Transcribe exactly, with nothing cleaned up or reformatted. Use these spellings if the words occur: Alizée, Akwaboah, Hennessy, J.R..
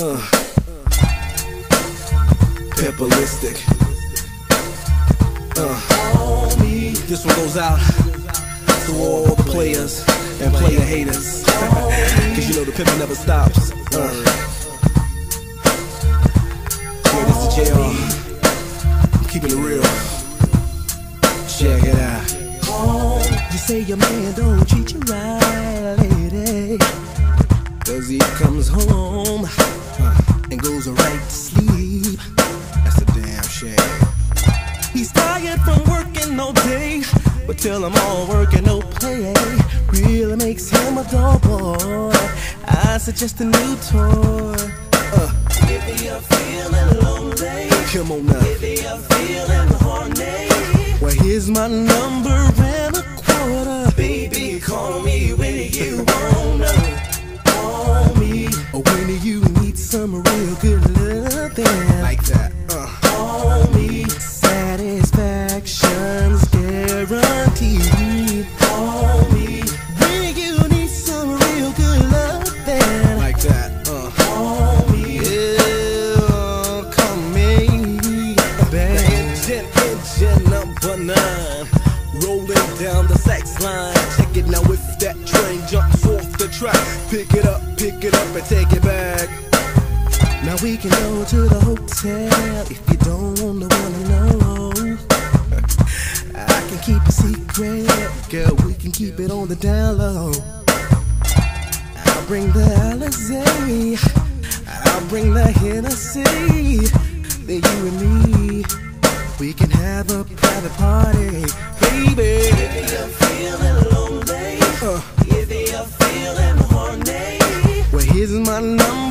Uh, they're ballistic. Uh, this one goes out to all the players and player haters. Cause you know the pimpin' never stops. Uh, yeah, this is J R. I'm keeping it real. Check it out. You say your man don't treat you right, lady, cause he comes home and goes right to sleep. That's a damn shame. He's tired from working all day, but till I'm all work and no play really makes him a dull boy. I suggest a new toy. Uh, if you're feeling lonely, come on now. If you're feeling horny, well, here's my number and a quarter. Baby, call me when you wanna. Call me when you need some real good loving like that. Uh. Call me. Satisfaction's guaranteed. Call me when you need some real good loving like that. Uh. Call me. Yeah, call me. Baby. Engine, engine number nine, rolling down the sex line. Check it now if that train jumps off the track. Pick it up, pick it up and take it back. Now we can go to the hotel if you don't wanna wanna know. I can keep a secret, girl, we can keep it on the down low. I'll bring the Alizée, I'll bring the Hennessy. Then you and me, we can have a private party, baby. If you're feeling lonely, uh. if you're feeling horny, well, here's my number.